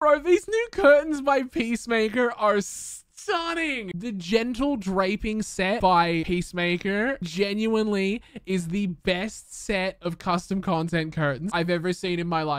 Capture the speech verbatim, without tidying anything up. Bro, these new curtains by Peacemaker are stunning. The gentle draping set by Peacemaker genuinely is the best set of custom content curtains I've ever seen in my life.